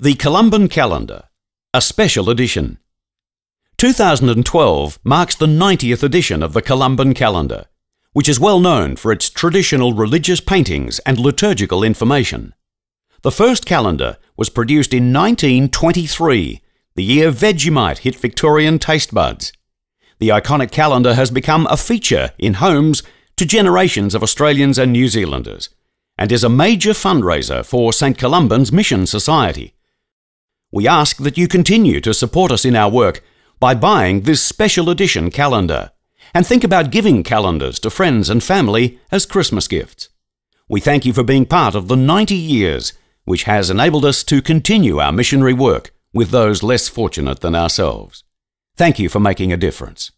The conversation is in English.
The Columban Calendar, a special edition. 2012 marks the 90th edition of the Columban Calendar, which is well known for its traditional religious paintings and liturgical information. The first calendar was produced in 1923, the year Vegemite hit Victorian taste buds. The iconic calendar has become a feature in homes to generations of Australians and New Zealanders, and is a major fundraiser for St Columban's Mission Society. We ask that you continue to support us in our work by buying this special edition calendar, and think about giving calendars to friends and family as Christmas gifts. We thank you for being part of the 90 years which has enabled us to continue our missionary work with those less fortunate than ourselves. Thank you for making a difference.